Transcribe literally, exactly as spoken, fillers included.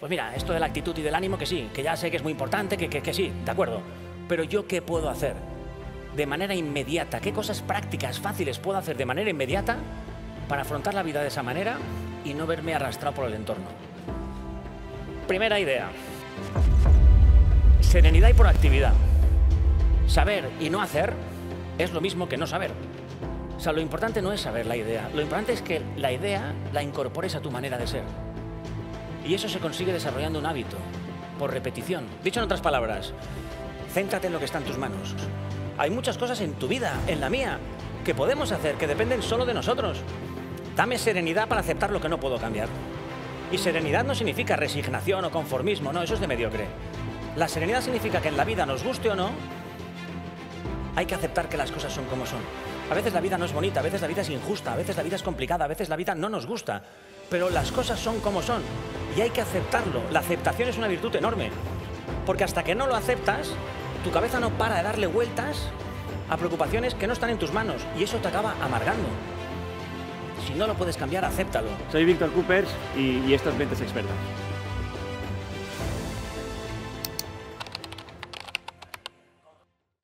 Pues mira, esto de la actitud y del ánimo, que sí, que ya sé que es muy importante, que, que, que sí, de acuerdo. Pero ¿yo qué puedo hacer de manera inmediata? ¿Qué cosas prácticas, fáciles puedo hacer de manera inmediata para afrontar la vida de esa manera y no verme arrastrado por el entorno? Primera idea. Serenidad y proactividad. Saber y no hacer es lo mismo que no saber. O sea, lo importante no es saber la idea. Lo importante es que la idea la incorpores a tu manera de ser. Y eso se consigue desarrollando un hábito, por repetición. Dicho en otras palabras, céntrate en lo que está en tus manos. Hay muchas cosas en tu vida, en la mía, que podemos hacer, que dependen solo de nosotros. Dame serenidad para aceptar lo que no puedo cambiar. Y serenidad no significa resignación o conformismo, no, eso es de mediocre. La serenidad significa que en la vida, nos guste o no, hay que aceptar que las cosas son como son. A veces la vida no es bonita, a veces la vida es injusta, a veces la vida es complicada, a veces la vida no nos gusta. Pero las cosas son como son y hay que aceptarlo. La aceptación es una virtud enorme, porque hasta que no lo aceptas, tu cabeza no para de darle vueltas a preocupaciones que no están en tus manos y eso te acaba amargando. Si no lo puedes cambiar, acéptalo. Soy Víctor Küppers y, y esto es Mentes Expertas.